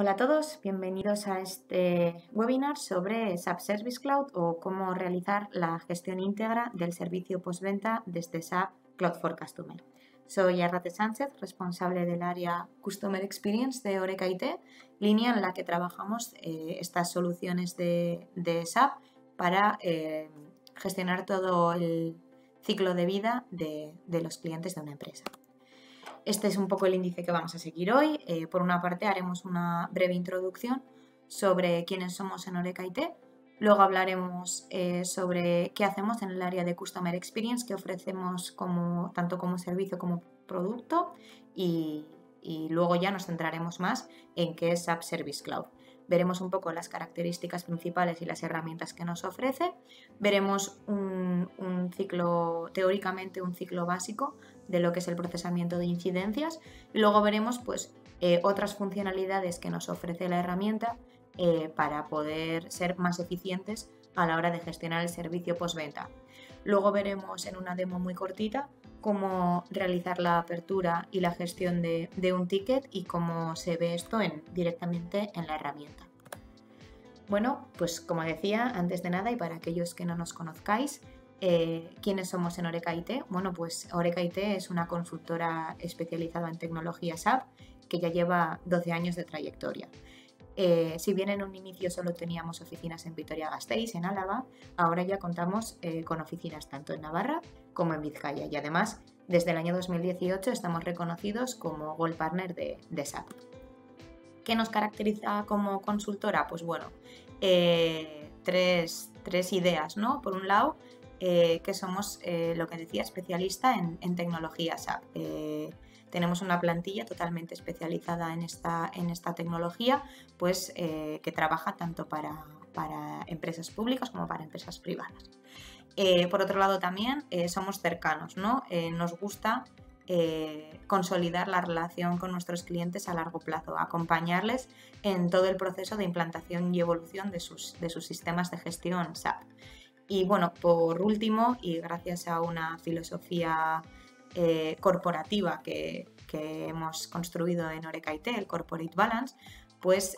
Hola a todos, bienvenidos a este webinar sobre SAP Service Cloud o cómo realizar la gestión íntegra del servicio postventa desde SAP Cloud for Customer. Soy Arrate Sánchez, responsable del área Customer Experience de Oreka IT, línea en la que trabajamos estas soluciones de SAP para gestionar todo el ciclo de vida de los clientes de una empresa. Este es un poco el índice que vamos a seguir hoy. Por una parte haremos una breve introducción sobre quiénes somos en Oreka IT. Luego hablaremos sobre qué hacemos en el área de Customer Experience, qué ofrecemos tanto como servicio como producto. Y luego ya nos centraremos más en qué es SAP Service Cloud. Veremos un poco las características principales y las herramientas que nos ofrece. Veremos un ciclo, teóricamente un ciclo básico de lo que es el procesamiento de incidencias. Luego veremos pues, otras funcionalidades que nos ofrece la herramienta para poder ser más eficientes a la hora de gestionar el servicio postventa. Luego veremos en una demo muy cortita cómo realizar la apertura y la gestión de un ticket y cómo se ve esto directamente en la herramienta. Bueno, pues como decía, antes de nada y para aquellos que no nos conozcáis, ¿quiénes somos en Oreka IT? Bueno, pues Oreka IT es una consultora especializada en tecnología SAP que ya lleva 12 años de trayectoria. Si bien en un inicio solo teníamos oficinas en Vitoria-Gasteiz, en Álava, ahora ya contamos con oficinas tanto en Navarra como en Vizcaya y además desde el año 2018 estamos reconocidos como Gold Partner de SAP. ¿Qué nos caracteriza como consultora? Pues bueno, tres ideas, ¿no? Por un lado, que somos, lo que decía, especialista en tecnología SAP. Tenemos una plantilla totalmente especializada en esta tecnología, pues que trabaja tanto para empresas públicas como para empresas privadas. Por otro lado también somos cercanos, ¿no? Nos gusta consolidar la relación con nuestros clientes a largo plazo, acompañarles en todo el proceso de implantación y evolución de sus sistemas de gestión SAP. Y bueno, por último, y gracias a una filosofía corporativa que hemos construido en Oreka IT, el Corporate Balance, pues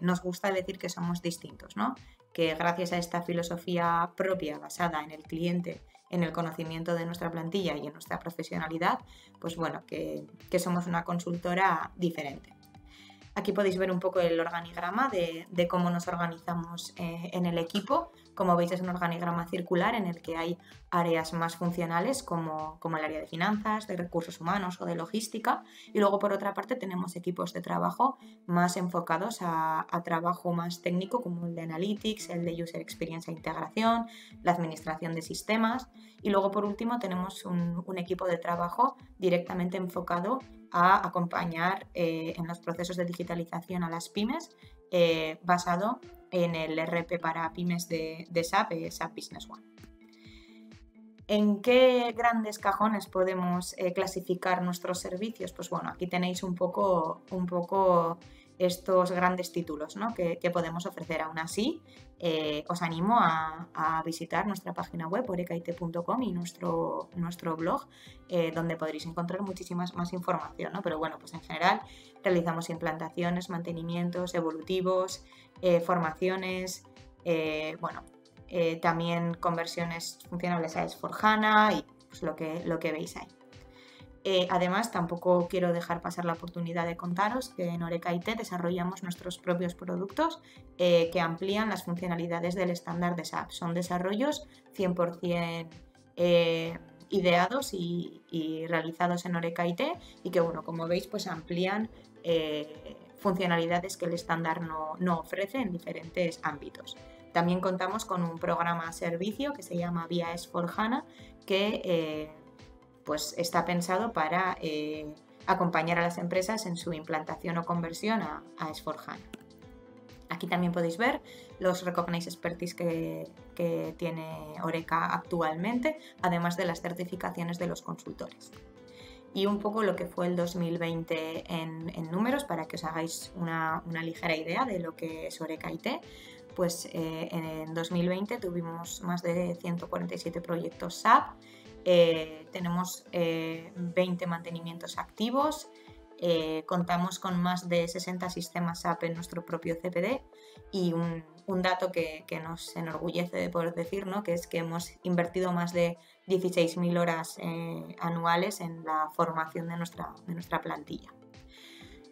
nos gusta decir que somos distintos, ¿no? Que gracias a esta filosofía propia basada en el cliente, en el conocimiento de nuestra plantilla y en nuestra profesionalidad, pues bueno, que somos una consultora diferente. Aquí podéis ver un poco el organigrama de cómo nos organizamos en el equipo. Como veis, es un organigrama circular en el que hay áreas más funcionales como el área de finanzas, de recursos humanos o de logística. Y luego, por otra parte, tenemos equipos de trabajo más enfocados a trabajo más técnico como el de Analytics, el de User Experience e Integración, la administración de sistemas. Y luego, por último, tenemos un equipo de trabajo directamente enfocado a acompañar en los procesos de digitalización a las pymes basado en el ERP para pymes de SAP, SAP Business One. ¿En qué grandes cajones podemos clasificar nuestros servicios? Pues bueno, aquí tenéis un poco estos grandes títulos, ¿no? que podemos ofrecer. Aún así, os animo a visitar nuestra página web orekait.com y nuestro blog, donde podréis encontrar muchísimas más información, ¿no? Pero bueno, pues en general realizamos implantaciones, mantenimientos, evolutivos, formaciones, también conversiones funcionales a S/4HANA y pues, lo que veis ahí. Además, tampoco quiero dejar pasar la oportunidad de contaros que en Oreka IT desarrollamos nuestros propios productos que amplían las funcionalidades del estándar de SAP. Son desarrollos 100% ideados y realizados en Oreka IT y que, bueno, como veis, pues amplían funcionalidades que el estándar no ofrece en diferentes ámbitos. También contamos con un programa servicio que se llama Vía Esforjana que pues está pensado para acompañar a las empresas en su implantación o conversión a S/4HANA. Aquí también podéis ver los Recognized Expertise que tiene Oreka actualmente, además de las certificaciones de los consultores. Y un poco lo que fue el 2020 en números, para que os hagáis una ligera idea de lo que es Oreka IT. Pues en 2020 tuvimos más de 147 proyectos SAP, tenemos 20 mantenimientos activos, contamos con más de 60 sistemas SAP en nuestro propio CPD y un dato que nos enorgullece de poder decir, ¿no?, que es que hemos invertido más de 16.000 horas anuales en la formación de nuestra plantilla.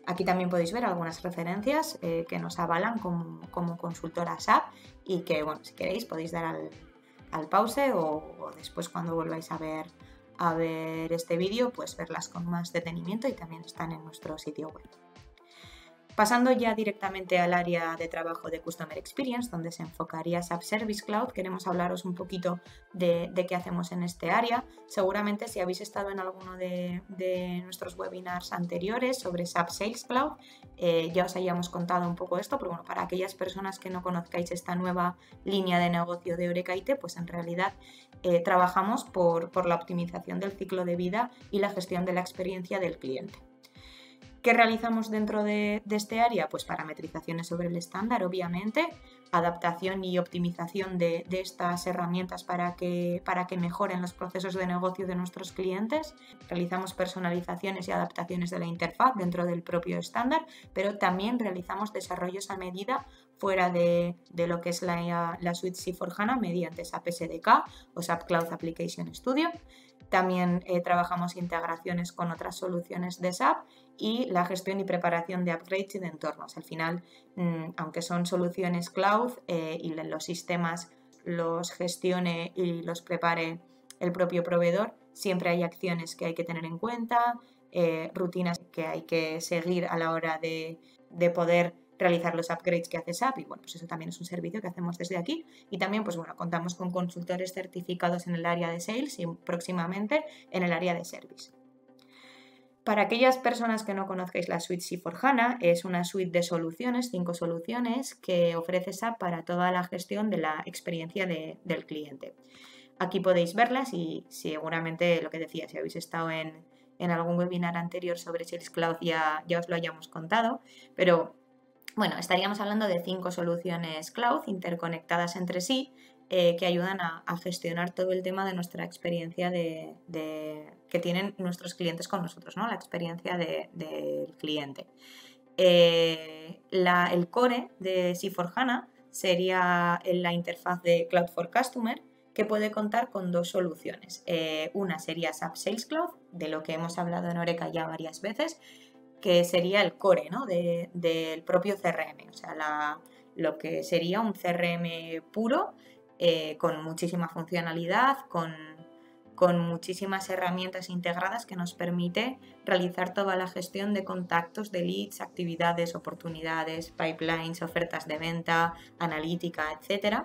Aquí también podéis ver algunas referencias que nos avalan como consultora SAP y que, bueno, si queréis podéis dar al pause o después, cuando volváis a ver este vídeo, pues verlas con más detenimiento, y también están en nuestro sitio web. Pasando ya directamente al área de trabajo de Customer Experience, donde se enfocaría SAP Service Cloud, queremos hablaros un poquito de qué hacemos en este área. Seguramente, si habéis estado en alguno de nuestros webinars anteriores sobre SAP Sales Cloud, ya os hayamos contado un poco esto, pero bueno, para aquellas personas que no conozcáis esta nueva línea de negocio de Oreka IT, pues en realidad trabajamos por la optimización del ciclo de vida y la gestión de la experiencia del cliente. ¿Qué realizamos dentro de este área? Pues parametrizaciones sobre el estándar, obviamente, adaptación y optimización de estas herramientas para que mejoren los procesos de negocio de nuestros clientes. Realizamos personalizaciones y adaptaciones de la interfaz dentro del propio estándar, pero también realizamos desarrollos a medida fuera de lo que es la suite C/4HANA mediante SAP SDK o SAP Cloud Application Studio. También trabajamos integraciones con otras soluciones de SAP y la gestión y preparación de upgrades y de entornos. Al final, aunque son soluciones cloud y los sistemas los gestione y los prepare el propio proveedor, siempre hay acciones que hay que tener en cuenta, rutinas que hay que seguir a la hora de poder realizar los upgrades que hace SAP, y bueno, pues eso también es un servicio que hacemos desde aquí. Y también, pues bueno, contamos con consultores certificados en el área de Sales y próximamente en el área de Service. Para aquellas personas que no conozcáis la suite C/4HANA, es una suite de soluciones, 5 soluciones, que ofrece SAP para toda la gestión de la experiencia del cliente. Aquí podéis verlas y seguramente, lo que decía, si habéis estado en algún webinar anterior sobre Sales Cloud ya os lo hayamos contado, pero bueno, estaríamos hablando de 5 soluciones cloud interconectadas entre sí que ayudan a gestionar todo el tema de nuestra experiencia que tienen nuestros clientes con nosotros, ¿no? La experiencia del cliente. El core de C/4HANA sería la interfaz de Cloud for Customer, que puede contar con 2 soluciones. Una sería SAP Sales Cloud, de lo que hemos hablado en Oreka ya varias veces, que sería el core, ¿no?, del propio CRM, o sea, lo que sería un CRM puro con muchísima funcionalidad, con muchísimas herramientas integradas que nos permite realizar toda la gestión de contactos, de leads, actividades, oportunidades, pipelines, ofertas de venta, analítica, etc.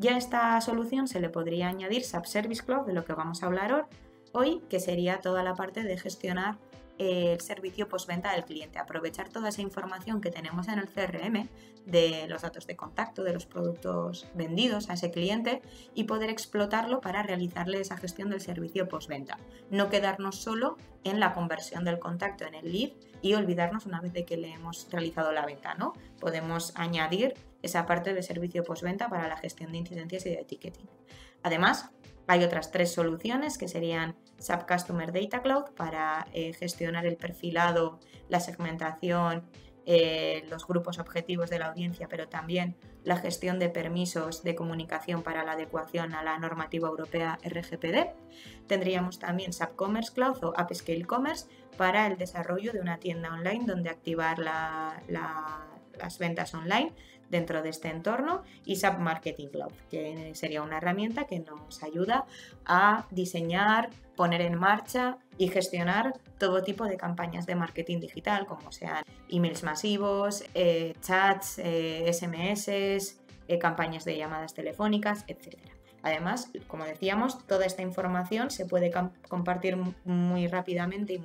Y a esta solución se le podría añadir SAP Service Cloud, de lo que vamos a hablar hoy, que sería toda la parte de gestionar el servicio postventa del cliente, aprovechar toda esa información que tenemos en el CRM, de los datos de contacto, de los productos vendidos a ese cliente, y poder explotarlo para realizarle esa gestión del servicio postventa. No quedarnos solo en la conversión del contacto en el lead y olvidarnos una vez de que le hemos realizado la venta, ¿no? Podemos añadir esa parte de servicio postventa para la gestión de incidencias y de ticketing. Además, hay otras 3 soluciones que serían SAP Customer Data Cloud para gestionar el perfilado, la segmentación, los grupos objetivos de la audiencia, pero también la gestión de permisos de comunicación para la adecuación a la normativa europea RGPD. Tendríamos también SAP Commerce Cloud o AppScale Commerce para el desarrollo de una tienda online donde activar las ventas online dentro de este entorno, y SAP Marketing Cloud, que sería una herramienta que nos ayuda a diseñar, poner en marcha y gestionar todo tipo de campañas de marketing digital, como sean emails masivos, chats, SMS, campañas de llamadas telefónicas, etc. Además, como decíamos, toda esta información se puede compartir muy rápidamente y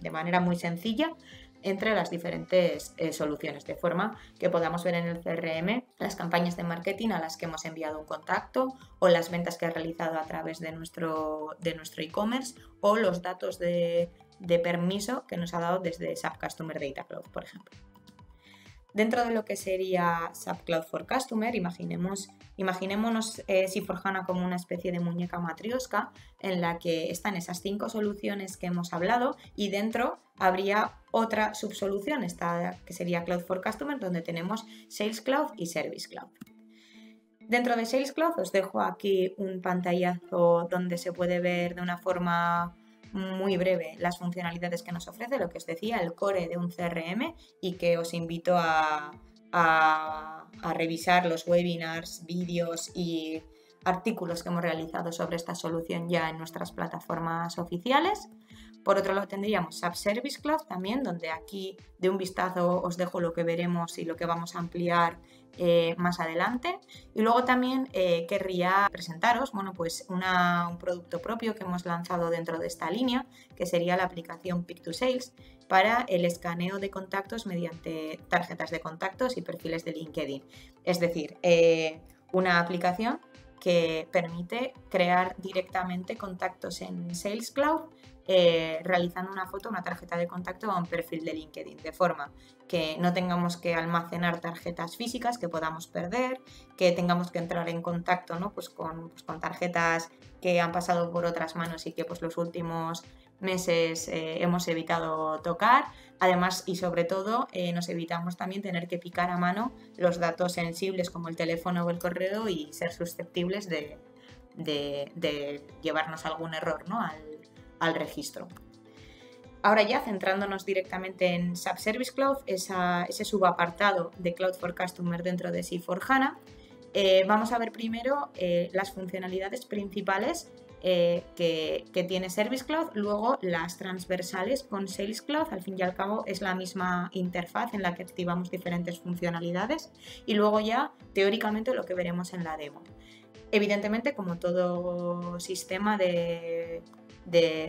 de manera muy sencilla entre las diferentes soluciones, de forma que podamos ver en el CRM las campañas de marketing a las que hemos enviado un contacto, o las ventas que ha realizado a través de nuestro e-commerce, o los datos de permiso que nos ha dado desde SAP Customer Data Cloud, por ejemplo. Dentro de lo que sería SAP Cloud for Customer, imaginémonos C/4HANA como una especie de muñeca matrioska en la que están esas 5 soluciones que hemos hablado y dentro habría otra subsolución, esta que sería Cloud for Customer, donde tenemos Sales Cloud y Service Cloud. Dentro de Sales Cloud os dejo aquí un pantallazo donde se puede ver de una forma muy breve las funcionalidades que nos ofrece, lo que os decía, el core de un CRM, y que os invito a revisar los webinars, vídeos y artículos que hemos realizado sobre esta solución ya en nuestras plataformas oficiales. Por otro lado tendríamos SAP Service Cloud también, donde aquí de un vistazo os dejo lo que veremos y lo que vamos a ampliar más adelante. Y luego también querría presentaros pues un producto propio que hemos lanzado dentro de esta línea, que sería la aplicación Pic2Sales para el escaneo de contactos mediante tarjetas de contactos y perfiles de LinkedIn. Es decir, una aplicación que permite crear directamente contactos en Sales Cloud realizando una foto, una tarjeta de contacto o un perfil de LinkedIn, de forma que no tengamos que almacenar tarjetas físicas que podamos perder, que tengamos que entrar en contacto con tarjetas que han pasado por otras manos y que los últimos meses hemos evitado tocar. Además y sobre todo nos evitamos también tener que picar a mano los datos sensibles como el teléfono o el correo y ser susceptibles de llevarnos algún error, ¿no?, al registro. Ahora ya centrándonos directamente en SAP Service Cloud, ese subapartado de Cloud for Customer dentro de C/4HANA, vamos a ver primero las funcionalidades principales que tiene Service Cloud, luego las transversales con Sales Cloud, al fin y al cabo es la misma interfaz en la que activamos diferentes funcionalidades, y luego ya teóricamente lo que veremos en la demo. Evidentemente, como todo sistema de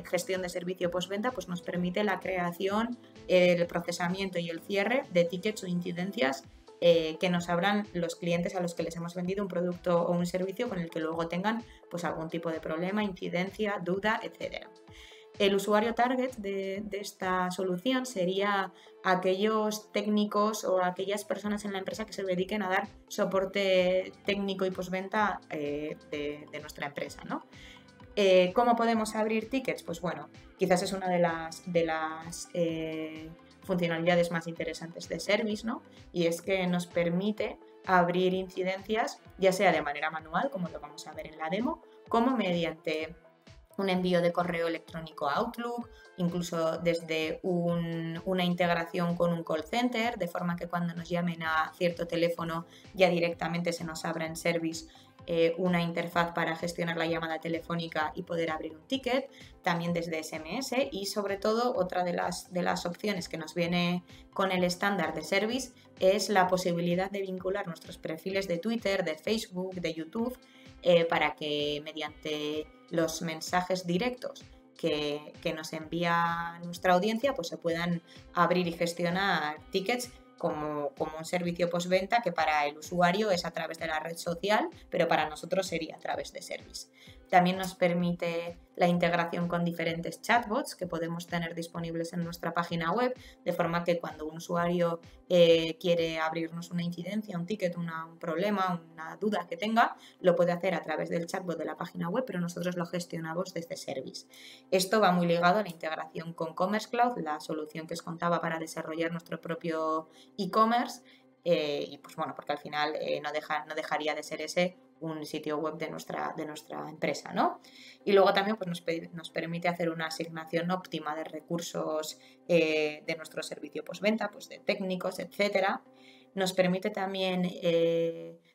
gestión de servicio postventa, nos permite la creación, el procesamiento y el cierre de tickets o incidencias que nos abran los clientes a los que les hemos vendido un producto o un servicio con el que luego tengan algún tipo de problema, incidencia, duda, etc. El usuario target de esta solución sería aquellos técnicos o aquellas personas en la empresa que se dediquen a dar soporte técnico y postventa de nuestra empresa, ¿no? ¿Cómo podemos abrir tickets? Quizás es una de las funcionalidades más interesantes de Service, ¿no? Y es que nos permite abrir incidencias, ya sea de manera manual, como lo vamos a ver en la demo, como mediante un envío de correo electrónico a Outlook, incluso desde una integración con un call center, de forma que cuando nos llamen a cierto teléfono ya directamente se nos abra en Service una interfaz para gestionar la llamada telefónica y poder abrir un ticket, también desde SMS. Y sobre todo otra de las opciones que nos viene con el estándar de Service es la posibilidad de vincular nuestros perfiles de Twitter, de Facebook, de YouTube, para que mediante los mensajes directos que nos envía nuestra audiencia se puedan abrir y gestionar tickets como un servicio postventa que para el usuario es a través de la red social, pero para nosotros sería a través de Service. También nos permite la integración con diferentes chatbots que podemos tener disponibles en nuestra página web, de forma que cuando un usuario quiere abrirnos una incidencia, un ticket, un problema, una duda que tenga, lo puede hacer a través del chatbot de la página web, pero nosotros lo gestionamos desde Service. Esto va muy ligado a la integración con Commerce Cloud, la solución que os contaba para desarrollar nuestro propio e-commerce, y porque al final no dejaría de ser ese un sitio web de nuestra empresa, ¿no? Y luego también nos permite hacer una asignación óptima de recursos de nuestro servicio postventa, de técnicos, etcétera. Nos permite también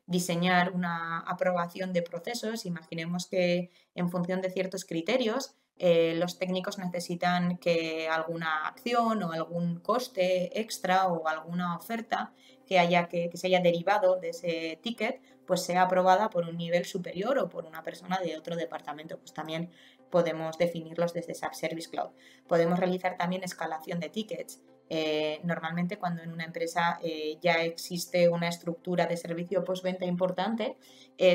diseñar una aprobación de procesos. Imaginemos que en función de ciertos criterios los técnicos necesitan que alguna acción o algún coste extra o alguna oferta que se haya derivado de ese ticket sea aprobada por un nivel superior o por una persona de otro departamento. También podemos definirlos desde SAP Service Cloud. Podemos realizar también escalación de tickets Normalmente cuando en una empresa ya existe una estructura de servicio postventa importante,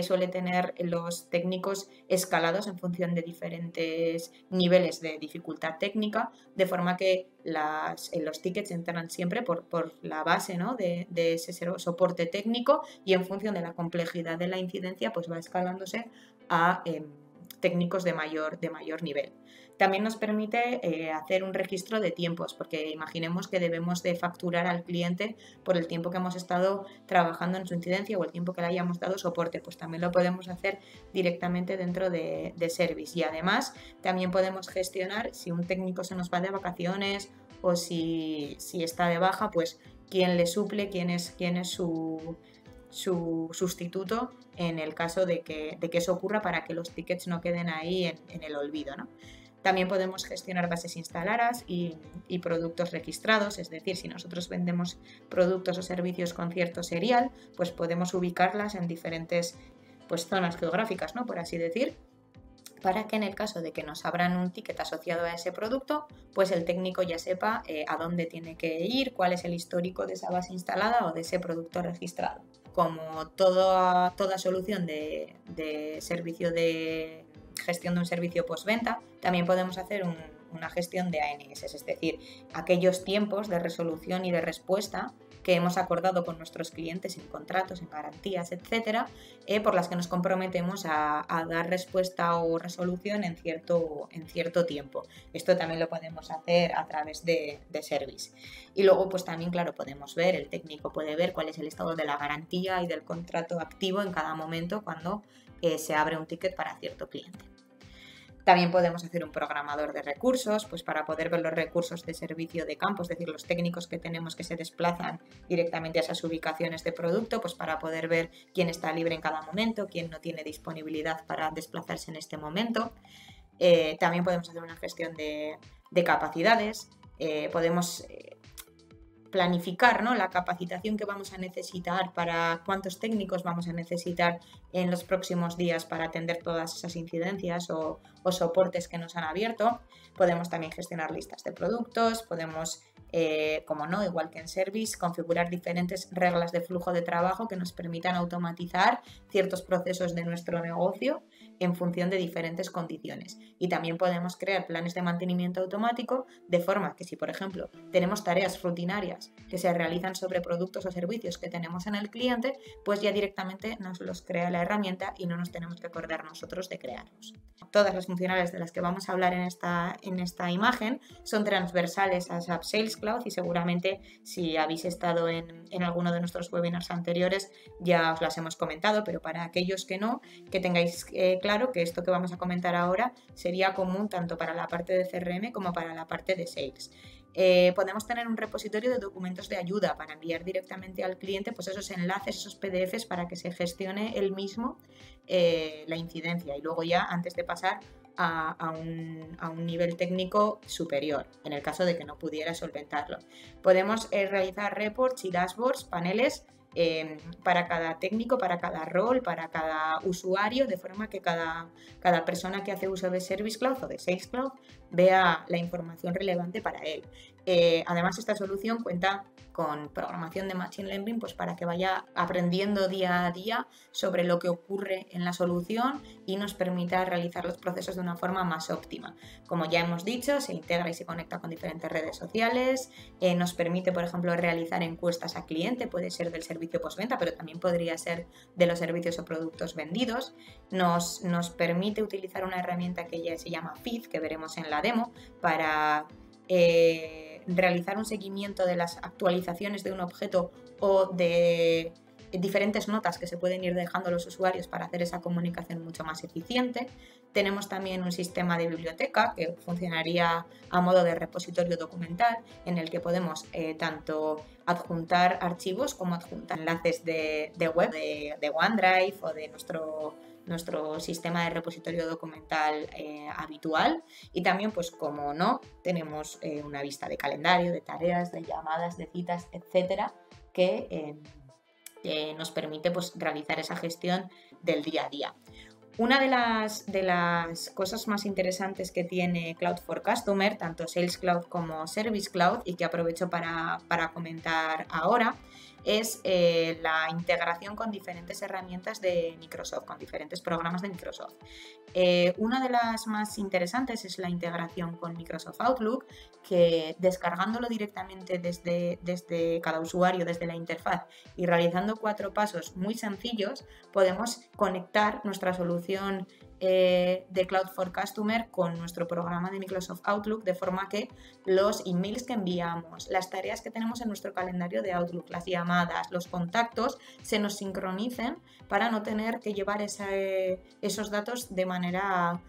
suele tener los técnicos escalados en función de diferentes niveles de dificultad técnica, de forma que los tickets entran siempre por la base, ¿no?, de ese soporte técnico, y en función de la complejidad de la incidencia pues va escalándose a técnicos de mayor nivel. También nos permite hacer un registro de tiempos, porque imaginemos que debemos de facturar al cliente por el tiempo que hemos estado trabajando en su incidencia o el tiempo que le hayamos dado soporte, pues también lo podemos hacer directamente dentro de Service. Y además también podemos gestionar si un técnico se nos va de vacaciones o si está de baja, pues quién le suple, quién es su sustituto en el caso de que eso ocurra, para que los tickets no queden ahí en el olvido, ¿no? También podemos gestionar bases instaladas y productos registrados, es decir, si nosotros vendemos productos o servicios con cierto serial, pues podemos ubicarlas en diferentes zonas geográficas, ¿no?, por así decir, para que en el caso de que nos abran un ticket asociado a ese producto, pues el técnico ya sepa a dónde tiene que ir, cuál es el histórico de esa base instalada o de ese producto registrado. Como toda solución de servicio de gestión de un servicio postventa, también podemos hacer una gestión de ANS, es decir, aquellos tiempos de resolución y de respuesta que hemos acordado con nuestros clientes en contratos, en garantías, etcétera, por las que nos comprometemos a dar respuesta o resolución en cierto tiempo. Esto también lo podemos hacer a través de Service. Y luego, pues también, claro, podemos ver, el técnico puede ver cuál es el estado de la garantía y del contrato activo en cada momento cuando se abre un ticket para cierto cliente. También podemos hacer un programador de recursos, pues para poder ver los recursos de servicio de campo, es decir, los técnicos que tenemos que se desplazan directamente a esas ubicaciones de producto, pues para poder ver quién está libre en cada momento, quién no tiene disponibilidad para desplazarse en este momento. También podemos hacer una gestión de capacidades, podemos planificar, ¿no?, la capacitación que vamos a necesitar, para cuántos técnicos vamos a necesitar en los próximos días para atender todas esas incidencias o soportes que nos han abierto. Podemos también gestionar listas de productos, podemos, como no, igual que en Service, configurar diferentes reglas de flujo de trabajo que nos permitan automatizar ciertos procesos de nuestro negocio en función de diferentes condiciones. Y también podemos crear planes de mantenimiento automático, de forma que si, por ejemplo, tenemos tareas rutinarias que se realizan sobre productos o servicios que tenemos en el cliente, pues ya directamente nos los crea la herramienta y no nos tenemos que acordar nosotros de crearlos. Todas las funcionalidades de las que vamos a hablar en esta imagen son transversales a SAP Sales Cloud, y seguramente si habéis estado en alguno de nuestros webinars anteriores ya os las hemos comentado, pero para aquellos que no, que tengáis claro que esto que vamos a comentar ahora sería común tanto para la parte de CRM como para la parte de Sales. Podemos tener un repositorio de documentos de ayuda para enviar directamente al cliente pues esos enlaces, esos PDFs, para que se gestione él mismo la incidencia, y luego ya antes de pasar a un nivel técnico superior, en el caso de que no pudiera solventarlo. Podemos realizar reports y dashboards, paneles, para cada técnico, para cada rol, para cada usuario, de forma que cada persona que hace uso de Service Cloud o de Sales Cloud vea la información relevante para él. Además, esta solución cuenta con programación de Machine Learning, pues para que vaya aprendiendo día a día sobre lo que ocurre en la solución y nos permita realizar los procesos de una forma más óptima. Como ya hemos dicho, se integra y se conecta con diferentes redes sociales, nos permite, por ejemplo, realizar encuestas a cliente, puede ser del servicio postventa, pero también podría ser de los servicios o productos vendidos. Nos permite utilizar una herramienta que ya se llama Feed, que veremos en la demo, para realizar un seguimiento de las actualizaciones de un objeto o de diferentes notas que se pueden ir dejando los usuarios para hacer esa comunicación mucho más eficiente. Tenemos también un sistema de biblioteca que funcionaría a modo de repositorio documental, en el que podemos tanto adjuntar archivos como adjuntar enlaces de web, de OneDrive o de nuestro sistema de repositorio documental habitual. Y también, pues como no, tenemos una vista de calendario, de tareas, de llamadas, de citas, etcétera, que nos permite realizar esa gestión del día a día. Una de las cosas más interesantes que tiene Cloud for Customer, tanto Sales Cloud como Service Cloud, y que aprovecho para comentar ahora, es la integración con diferentes herramientas de Microsoft, con diferentes programas de Microsoft. Una de las más interesantes es la integración con Microsoft Outlook, que descargándolo directamente desde cada usuario, desde la interfaz, y realizando 4 pasos muy sencillos, podemos conectar nuestra solución de Cloud for Customer con nuestro programa de Microsoft Outlook, de forma que los emails que enviamos, las tareas que tenemos en nuestro calendario de Outlook, las llamadas, los contactos, se nos sincronicen para no tener que llevar esos datos de manera...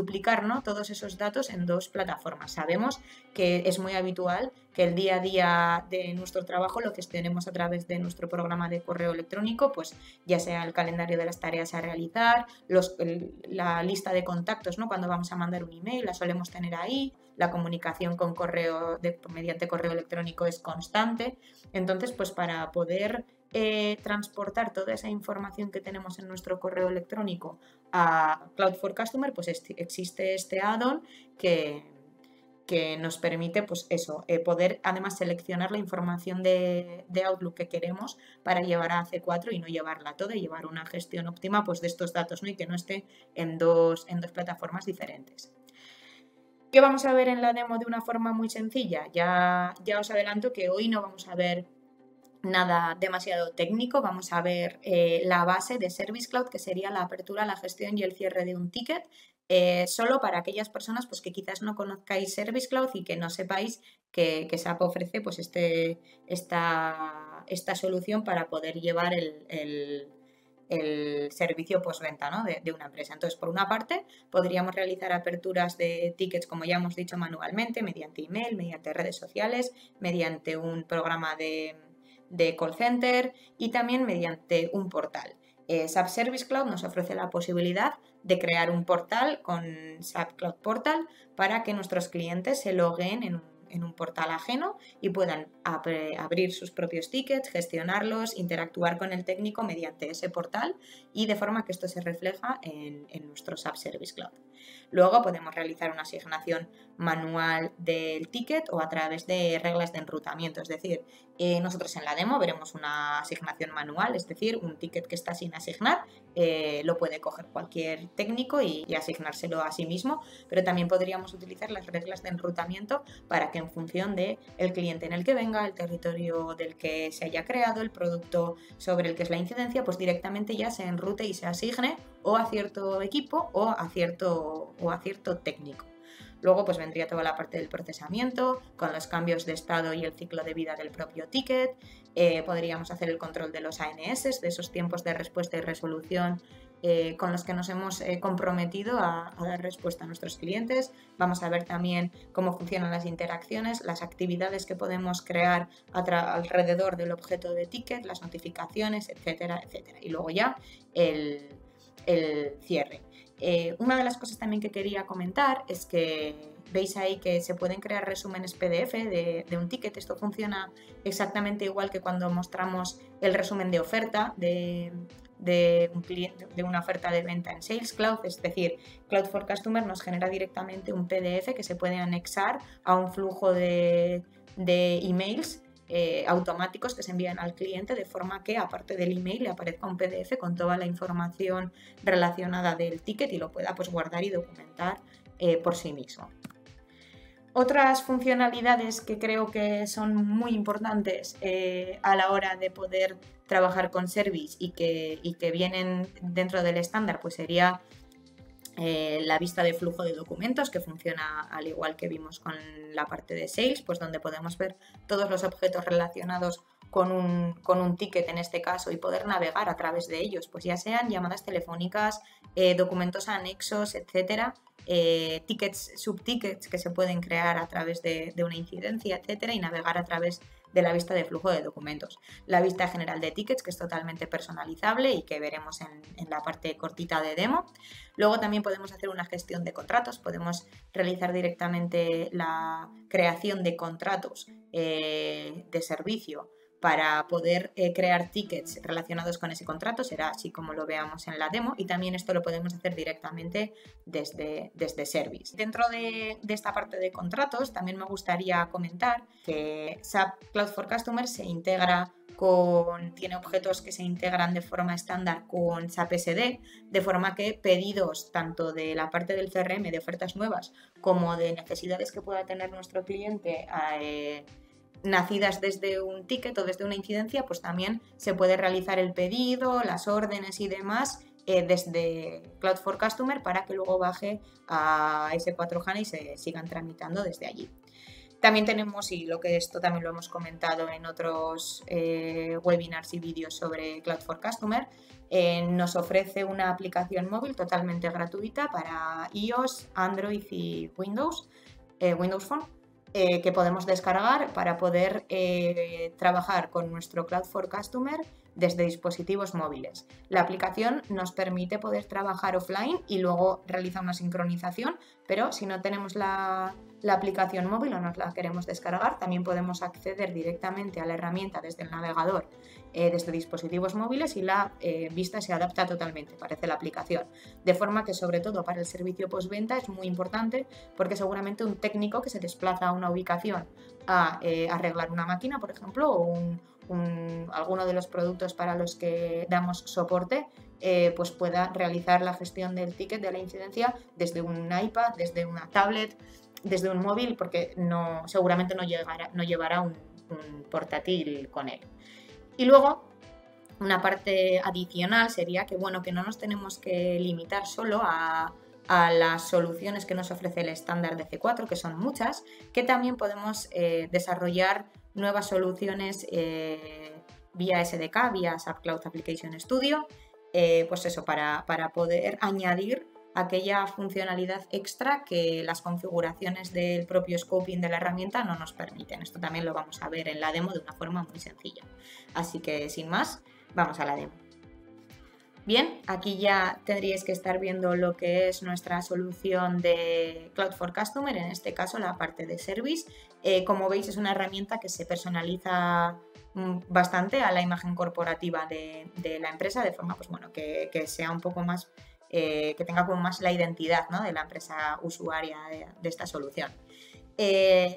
duplicar, ¿no?, todos esos datos en 2 plataformas. Sabemos que es muy habitual que el día a día de nuestro trabajo lo gestionemos a través de nuestro programa de correo electrónico, pues ya sea el calendario de las tareas a realizar, la lista de contactos, ¿no?, cuando vamos a mandar un email la solemos tener ahí, la comunicación con correo mediante correo electrónico es constante. Entonces, pues para poder transportar toda esa información que tenemos en nuestro correo electrónico a Cloud for Customer, pues existe este add-on que nos permite, pues eso, poder además seleccionar la información de Outlook que queremos para llevar a C4 y no llevarla toda, y llevar una gestión óptima, pues, de estos datos, ¿no?, y que no esté en dos plataformas diferentes. ¿Qué vamos a ver en la demo? De una forma muy sencilla, ya os adelanto que hoy no vamos a ver nada demasiado técnico. Vamos a ver la base de Service Cloud, que sería la apertura, la gestión y el cierre de un ticket, solo para aquellas personas, pues, que quizás no conozcáis Service Cloud y que no sepáis que SAP ofrece, pues, esta solución para poder llevar el servicio postventa, ¿no?, de una empresa. Entonces, por una parte, podríamos realizar aperturas de tickets, como ya hemos dicho, manualmente, mediante email, mediante redes sociales, mediante un programa de call center y también mediante un portal. SAP Service Cloud nos ofrece la posibilidad de crear un portal con SAP Cloud Portal para que nuestros clientes se loguen en un portal ajeno y puedan abrir sus propios tickets, gestionarlos, interactuar con el técnico mediante ese portal, y de forma que esto se refleja en nuestro SAP Service Cloud. Luego podemos realizar una asignación manual del ticket o a través de reglas de enrutamiento, es decir, nosotros en la demo veremos una asignación manual, es decir, un ticket que está sin asignar, lo puede coger cualquier técnico y asignárselo a sí mismo, pero también podríamos utilizar las reglas de enrutamiento para que, en función del cliente en el que venga, el territorio del que se haya creado, el producto sobre el que es la incidencia, pues directamente ya se enrute y se asigne o a cierto equipo o a cierto técnico. Luego, pues, vendría toda la parte del procesamiento, con los cambios de estado y el ciclo de vida del propio ticket. Podríamos hacer el control de los ANS, de esos tiempos de respuesta y resolución con los que nos hemos comprometido a dar respuesta a nuestros clientes. Vamos a ver también cómo funcionan las interacciones, las actividades que podemos crear alrededor del objeto de ticket, las notificaciones, etcétera, etcétera. Y luego ya el cierre. Una de las cosas también que quería comentar es que veis ahí que se pueden crear resúmenes PDF de un ticket. Esto funciona exactamente igual que cuando mostramos el resumen de oferta de una oferta de venta en Sales Cloud, es decir, Cloud for Customer nos genera directamente un PDF que se puede anexar a un flujo de emails automáticos que se envían al cliente, de forma que, aparte del email, le aparezca un PDF con toda la información relacionada del ticket y lo pueda, pues, guardar y documentar por sí mismo. Otras funcionalidades que creo que son muy importantes a la hora de poder trabajar con Service y que vienen dentro del estándar, pues sería la vista de flujo de documentos, que funciona al igual que vimos con la parte de Sales, pues donde podemos ver todos los objetos relacionados con un ticket en este caso y poder navegar a través de ellos, pues ya sean llamadas telefónicas, documentos anexos, etcétera, tickets, subtickets que se pueden crear a través de una incidencia, etcétera, y navegar a través de la vista de flujo de documentos. La vista general de tickets, que es totalmente personalizable y que veremos en la parte cortita de demo. Luego también podemos hacer una gestión de contratos, podemos realizar directamente la creación de contratos de servicio para poder crear tickets relacionados con ese contrato. Será así como lo veamos en la demo, y también esto lo podemos hacer directamente desde Service. Dentro de esta parte de contratos también me gustaría comentar que SAP Cloud for Customer se integra tiene objetos que se integran de forma estándar con SAP SD, de forma que pedidos tanto de la parte del CRM de ofertas nuevas como de necesidades que pueda tener nuestro cliente nacidas desde un ticket o desde una incidencia, pues también se puede realizar el pedido, las órdenes y demás desde Cloud for Customer, para que luego baje a S/4HANA y se sigan tramitando desde allí. También tenemos, y esto también lo hemos comentado en otros webinars y vídeos sobre Cloud for Customer, nos ofrece una aplicación móvil totalmente gratuita para iOS, Android y Windows Phone, que podemos descargar para poder trabajar con nuestro Cloud for Customer desde dispositivos móviles. La aplicación nos permite poder trabajar offline y luego realiza una sincronización, pero si no tenemos la aplicación móvil o nos la queremos descargar, también podemos acceder directamente a la herramienta desde el navegador, desde dispositivos móviles, y la vista se adapta totalmente, parece la aplicación. De forma que, sobre todo para el servicio postventa, es muy importante, porque seguramente un técnico que se desplaza a una ubicación a arreglar una máquina, por ejemplo, o alguno de los productos para los que damos soporte, pues pueda realizar la gestión del ticket, de la incidencia, desde un iPad, desde una tablet, desde un móvil, porque seguramente no llevará un portátil con él. Y luego, una parte adicional sería que, que no nos tenemos que limitar solo a las soluciones que nos ofrece el estándar de C4, que son muchas, que también podemos desarrollar nuevas soluciones vía SDK, vía SAP Cloud Application Studio, pues eso, para poder añadir aquella funcionalidad extra que las configuraciones del propio scoping de la herramienta no nos permiten. Esto también lo vamos a ver en la demo de una forma muy sencilla. Así que, sin más, vamos a la demo. Bien, aquí ya tendríais que estar viendo lo que es nuestra solución de Cloud for Customer, en este caso la parte de Service. Como veis, es una herramienta que se personaliza bastante a la imagen corporativa de la empresa, de forma que sea un poco más que tenga como más la identidad, de la empresa usuaria de esta solución.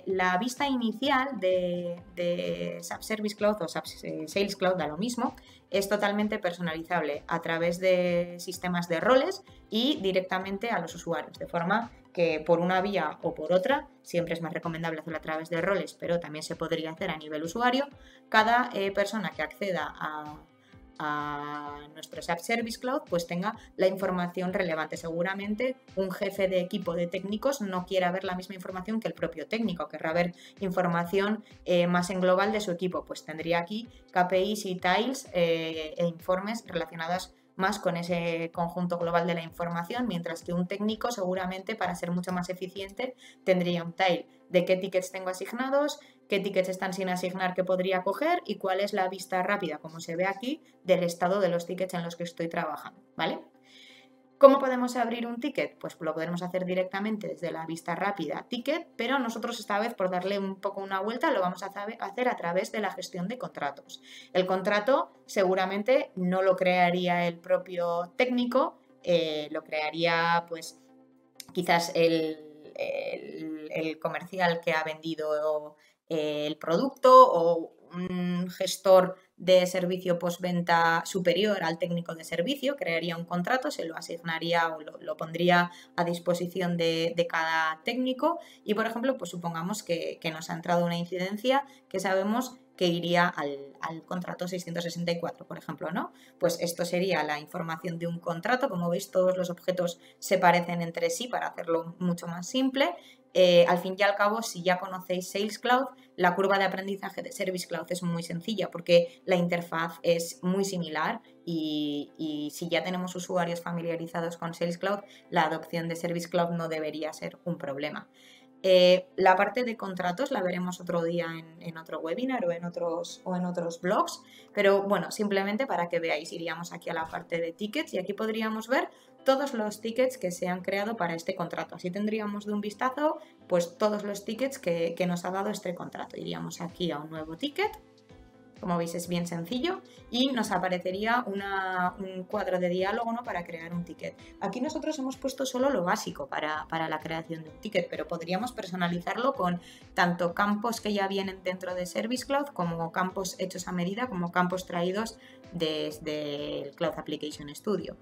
La vista inicial de SAP Service Cloud o SAP Sales Cloud, da lo mismo, es totalmente personalizable a través de sistemas de roles y directamente a los usuarios, de forma que por una vía o por otra, siempre es más recomendable hacerlo a través de roles, pero también se podría hacer a nivel usuario. Cada persona que acceda a nuestro SAP Service Cloud, pues tenga la información relevante. Seguramente un jefe de equipo de técnicos no quiera ver la misma información que el propio técnico, querrá ver información más en global de su equipo, pues tendría aquí KPIs y tiles e informes relacionadas más con ese conjunto global de la información, mientras que un técnico seguramente, para ser mucho más eficiente, tendría un tile de qué tickets tengo asignados, qué tickets están sin asignar que podría coger y cuál es la vista rápida, como se ve aquí, del estado de los tickets en los que estoy trabajando, ¿vale? ¿Cómo podemos abrir un ticket? Pues lo podemos hacer directamente desde la vista rápida ticket, pero nosotros esta vez, por darle un poco una vuelta, lo vamos a hacer a través de la gestión de contratos. El contrato seguramente no lo crearía el propio técnico, lo crearía pues quizás el comercial que ha vendido el producto, o un gestor de servicio postventa superior al técnico de servicio crearía un contrato, se lo asignaría o lo pondría a disposición de cada técnico. Y, por ejemplo, pues supongamos que nos ha entrado una incidencia que sabemos que iría al contrato 664, por ejemplo, ¿no? Pues esto sería la información de un contrato. Como veis, todos los objetos se parecen entre sí para hacerlo mucho más simple. Al fin y al cabo, si ya conocéis Sales Cloud, la curva de aprendizaje de Service Cloud es muy sencilla porque la interfaz es muy similar y si ya tenemos usuarios familiarizados con Sales Cloud, la adopción de Service Cloud no debería ser un problema. La parte de contratos la veremos otro día en otro webinar o en otros blogs, pero simplemente para que veáis, iríamos aquí a la parte de tickets y aquí podríamos ver todos los tickets que se han creado para este contrato. Así tendríamos de un vistazo pues todos los tickets que nos ha dado este contrato. Iríamos aquí a un nuevo ticket Como veis, es bien sencillo y nos aparecería un cuadro de diálogo, ¿no?, para crear un ticket. Aquí nosotros hemos puesto solo lo básico para la creación de un ticket, pero podríamos personalizarlo con tanto campos que ya vienen dentro de Service Cloud, como campos hechos a medida, como campos traídos desde el Cloud Application Studio.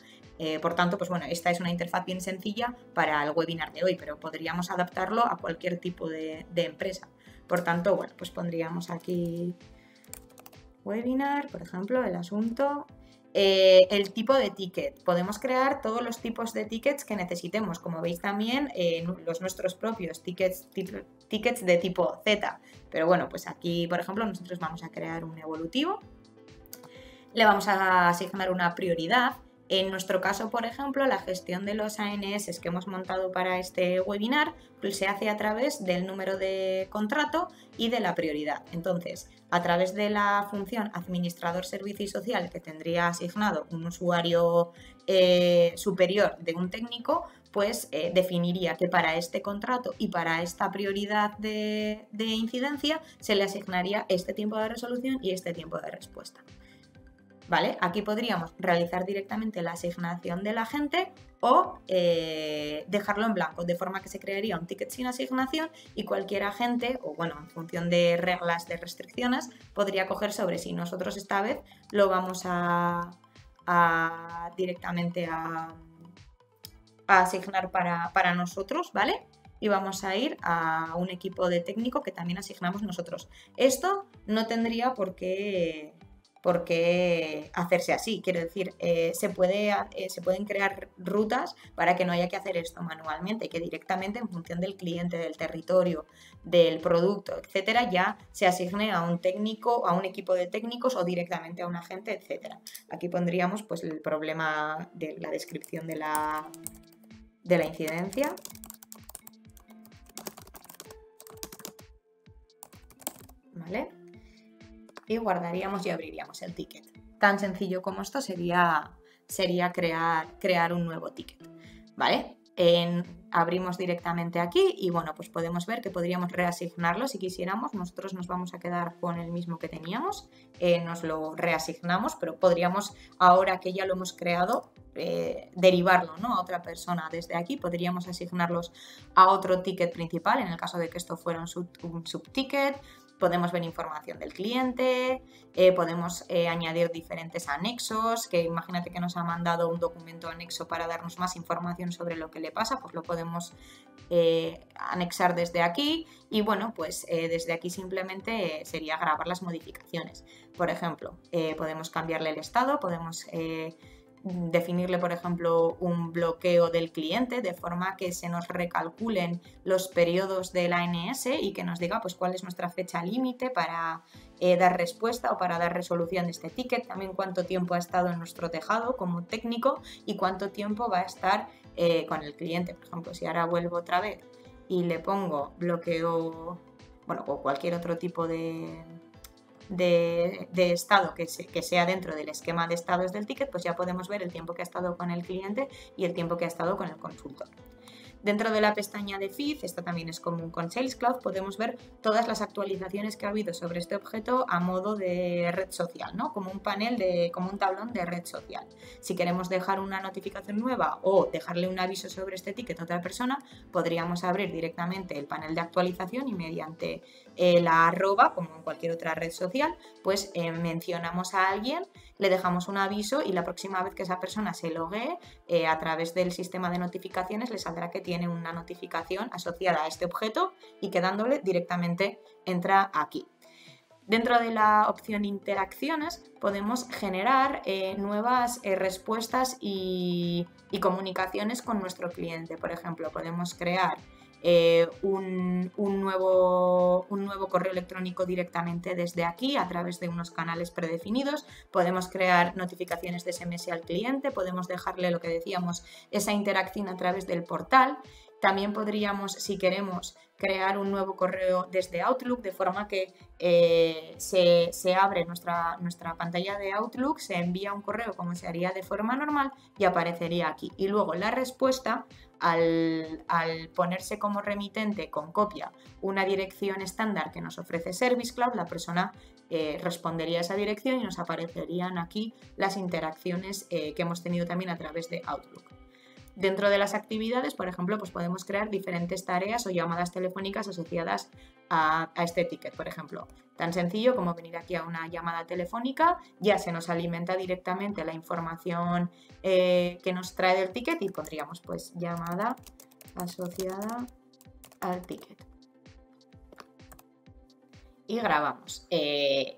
Por tanto, pues bueno, esta es una interfaz bien sencilla para el webinar de hoy, pero podríamos adaptarlo a cualquier tipo de empresa. Por tanto, bueno, pues pondríamos aquí webinar, por ejemplo, el asunto, el tipo de ticket. Podemos crear todos los tipos de tickets que necesitemos. Como veis también, los nuestros propios tickets de tipo Z. Pero bueno, pues aquí, por ejemplo, nosotros vamos a crear un evolutivo. Le vamos a asignar una prioridad. En nuestro caso, por ejemplo, la gestión de los ANS que hemos montado para este webinar pues se hace a través del número de contrato y de la prioridad. Entonces, a través de la función administrador servicio y social, que tendría asignado un usuario superior de un técnico, pues definiría que para este contrato y para esta prioridad de incidencia se le asignaría este tiempo de resolución y este tiempo de respuesta. ¿Vale? Aquí podríamos realizar directamente la asignación del agente o dejarlo en blanco, de forma que se crearía un ticket sin asignación y cualquier agente, o bueno, en función de reglas de restricciones, podría coger sobre sí. Nosotros esta vez lo vamos directamente a asignar para nosotros, ¿vale? Y vamos a ir a un equipo de técnico que también asignamos nosotros. Esto no tendría por qué... Porque hacerse así, quiero decir, se pueden crear rutas para que no haya que hacer esto manualmente, que directamente en función del cliente, del territorio, del producto, etcétera, ya se asigne a un técnico, a un equipo de técnicos o directamente a un agente, etcétera. Aquí pondríamos pues el problema de la descripción de la incidencia. ¿Vale? Y guardaríamos y abriríamos el ticket. Tan sencillo como esto sería crear un nuevo ticket, ¿vale? Abrimos directamente aquí y bueno, pues podemos ver que podríamos reasignarlo si quisiéramos. Nosotros nos vamos a quedar con el mismo que teníamos, nos lo reasignamos, pero podríamos, ahora que ya lo hemos creado, derivarlo, ¿no?, a otra persona. Desde aquí podríamos asignarlos a otro ticket principal, en el caso de que esto fuera un subticket. Podemos ver información del cliente, podemos añadir diferentes anexos, que imagínate que nos ha mandado un documento anexo para darnos más información sobre lo que le pasa, pues lo podemos anexar desde aquí y bueno, pues desde aquí simplemente sería grabar las modificaciones. Por ejemplo, podemos cambiarle el estado, podemos... definirle, por ejemplo, un bloqueo del cliente de forma que se nos recalculen los periodos del ANS y que nos diga pues cuál es nuestra fecha límite para dar respuesta o para dar resolución de este ticket, también cuánto tiempo ha estado en nuestro tejado como técnico y cuánto tiempo va a estar con el cliente. Por ejemplo, si ahora vuelvo otra vez y le pongo bloqueo, bueno, o cualquier otro tipo de estado que sea dentro del esquema de estados del ticket, pues ya podemos ver el tiempo que ha estado con el cliente y el tiempo que ha estado con el consultor. Dentro de la pestaña de feed, esta también es común con Sales Cloud, podemos ver todas las actualizaciones que ha habido sobre este objeto a modo de red social, ¿no?, como un panel, como un tablón de red social. Si queremos dejar una notificación nueva o dejarle un aviso sobre este ticket a otra persona, podríamos abrir directamente el panel de actualización y mediante la arroba, como en cualquier otra red social, pues mencionamos a alguien, le dejamos un aviso y la próxima vez que esa persona se loguee a través del sistema de notificaciones le saldrá que tiene una notificación asociada a este objeto y quedándole directamente entra aquí. Dentro de la opción interacciones podemos generar nuevas respuestas y comunicaciones con nuestro cliente. Por ejemplo, podemos crear un nuevo correo electrónico directamente desde aquí a través de unos canales predefinidos. Podemos crear notificaciones de SMS al cliente, podemos dejarle, lo que decíamos, esa interacción a través del portal. También podríamos, si queremos, crear un nuevo correo desde Outlook, de forma que se abre nuestra pantalla de Outlook, se envía un correo como se haría de forma normal y aparecería aquí. Y luego la respuesta, al ponerse como remitente con copia una dirección estándar que nos ofrece Service Cloud, la persona respondería a esa dirección y nos aparecerían aquí las interacciones que hemos tenido también a través de Outlook. Dentro de las actividades, por ejemplo, pues podemos crear diferentes tareas o llamadas telefónicas asociadas a este ticket. Por ejemplo, tan sencillo como venir aquí a una llamada telefónica, ya se nos alimenta directamente la información que nos trae del ticket y pondríamos pues llamada asociada al ticket. Y grabamos.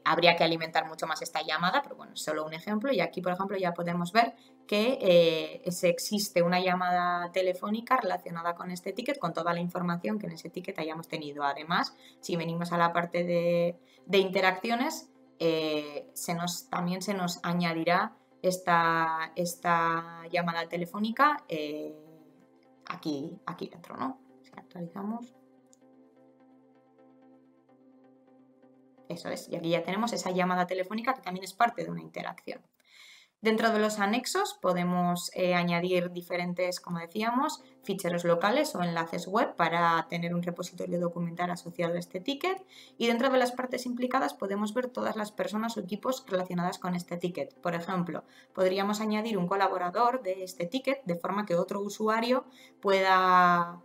Habría que alimentar mucho más esta llamada, pero bueno, es solo un ejemplo. Y aquí, por ejemplo, ya podemos ver que existe una llamada telefónica relacionada con este ticket, con toda la información que en ese ticket hayamos tenido. Además, si venimos a la parte de interacciones, también se nos añadirá esta llamada telefónica aquí dentro, ¿no? Si actualizamos. Eso es, y aquí ya tenemos esa llamada telefónica que también es parte de una interacción. Dentro de los anexos podemos añadir diferentes, como decíamos, ficheros locales o enlaces web para tener un repositorio documental asociado a este ticket, y dentro de las partes implicadas podemos ver todas las personas o equipos relacionadas con este ticket. Por ejemplo, podríamos añadir un colaborador de este ticket de forma que otro usuario pueda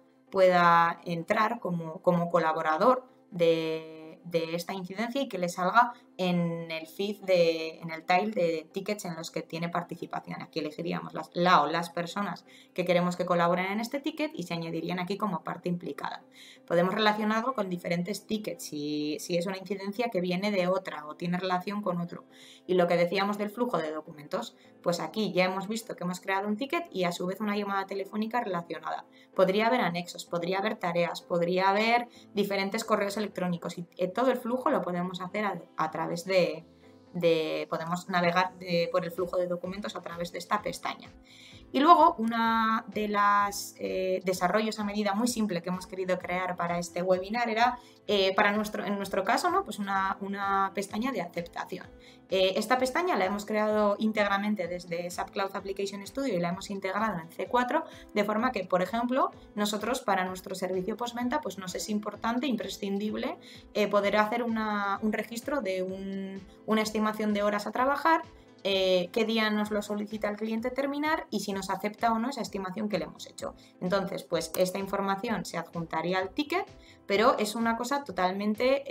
entrar como colaborador de esta incidencia y que le salga en el feed, en el tile de tickets en los que tiene participación. Aquí elegiríamos las personas que queremos que colaboren en este ticket y se añadirían aquí como parte implicada. Podemos relacionarlo con diferentes tickets, si es una incidencia que viene de otra o tiene relación con otro. Y lo que decíamos del flujo de documentos, pues aquí ya hemos visto que hemos creado un ticket y a su vez una llamada telefónica relacionada. Podría haber anexos, podría haber tareas, podría haber diferentes correos electrónicos y todo el flujo lo podemos hacer a través podemos navegar por el flujo de documentos a través de esta pestaña. Y luego, una de las desarrollos a medida muy simple que hemos querido crear para este webinar era, en nuestro caso, ¿no? Pues una pestaña de aceptación. Esta pestaña la hemos creado íntegramente desde SAP Cloud Application Studio y la hemos integrado en C4, de forma que, por ejemplo, nosotros para nuestro servicio postventa pues nos es importante, imprescindible, poder hacer un registro de una estimación de horas a trabajar, qué día nos lo solicita el cliente terminar y si nos acepta o no esa estimación que le hemos hecho. Entonces, pues esta información se adjuntaría al ticket, pero es una cosa totalmente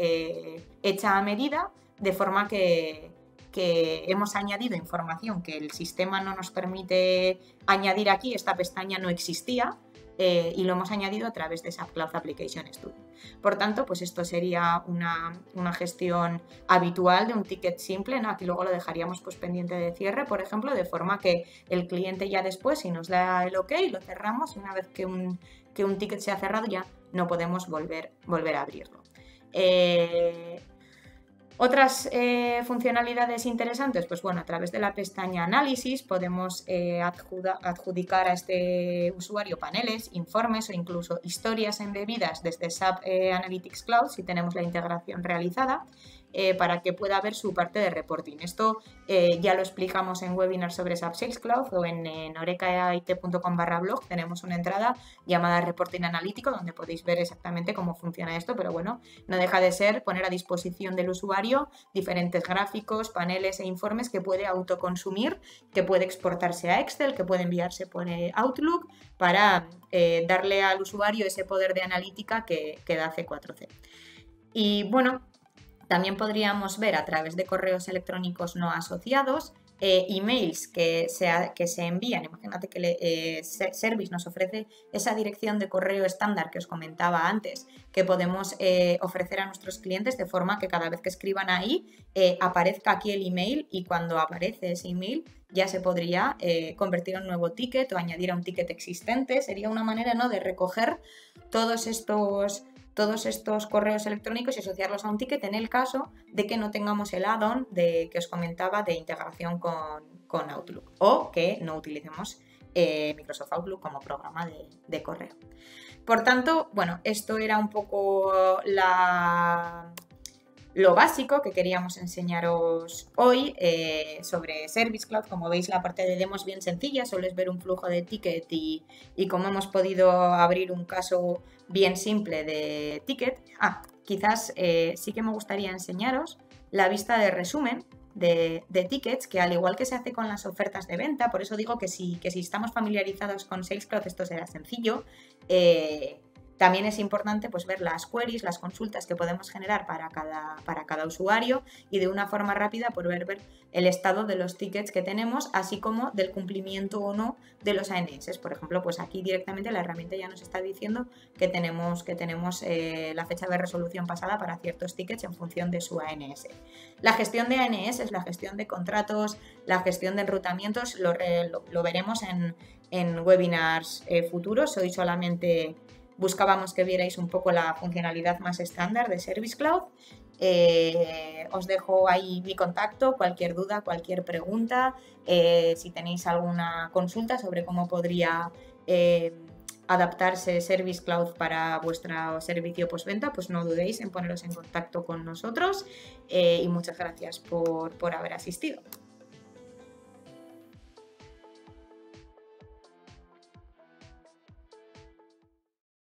hecha a medida, de forma que hemos añadido información que el sistema no nos permite añadir aquí, esta pestaña no existía, y lo hemos añadido a través de SAP Cloud Application Studio. Por tanto, pues esto sería una gestión habitual de un ticket simple, ¿no? Aquí luego lo dejaríamos pues pendiente de cierre, por ejemplo, de forma que el cliente ya después, si nos da el OK, lo cerramos, y una vez que un ticket se ha cerrado ya no podemos volver a abrirlo. Otras funcionalidades interesantes, pues bueno, a través de la pestaña Análisis podemos adjudicar a este usuario paneles, informes o incluso historias embebidas desde SAP Analytics Cloud si tenemos la integración realizada, para que pueda ver su parte de reporting. Esto ya lo explicamos en webinars sobre SAP Sales Cloud o en orecait.com/blog. Tenemos una entrada llamada Reporting Analítico donde podéis ver exactamente cómo funciona esto, pero bueno, no deja de ser poner a disposición del usuario diferentes gráficos, paneles e informes que puede autoconsumir, que puede exportarse a Excel, que puede enviarse por Outlook para darle al usuario ese poder de analítica que da C4C. Y bueno, también podríamos ver a través de correos electrónicos no asociados, emails que se envían. Imagínate que Service nos ofrece esa dirección de correo estándar que os comentaba antes, que podemos ofrecer a nuestros clientes de forma que cada vez que escriban ahí aparezca aquí el email, y cuando aparece ese email ya se podría convertir a un nuevo ticket o añadir a un ticket existente. Sería una manera, ¿no?, de recoger todos estos correos electrónicos y asociarlos a un ticket en el caso de que no tengamos el add-on que os comentaba de integración con Outlook, o que no utilicemos Microsoft Outlook como programa de correo. Por tanto, bueno, esto era un poco lo básico que queríamos enseñaros hoy sobre Service Cloud. Como veis, la parte de demo es bien sencilla, solo es ver un flujo de ticket y cómo hemos podido abrir un caso bien simple de ticket. Ah, quizás sí que me gustaría enseñaros la vista de resumen de tickets, que al igual que se hace con las ofertas de venta, por eso digo que si estamos familiarizados con Sales Cloud esto será sencillo. También es importante pues, ver las queries, las consultas que podemos generar para cada usuario y de una forma rápida poder ver el estado de los tickets que tenemos, así como del cumplimiento o no de los ANS. Por ejemplo, pues aquí directamente la herramienta ya nos está diciendo que tenemos la fecha de resolución pasada para ciertos tickets en función de su ANS. La gestión de ANS es la gestión de contratos, la gestión de enrutamientos, lo veremos en webinars futuros. Hoy solamente buscábamos que vierais un poco la funcionalidad más estándar de Service Cloud. Os dejo ahí mi contacto, cualquier duda, cualquier pregunta, si tenéis alguna consulta sobre cómo podría adaptarse Service Cloud para vuestro servicio postventa, pues no dudéis en poneros en contacto con nosotros y muchas gracias por haber asistido.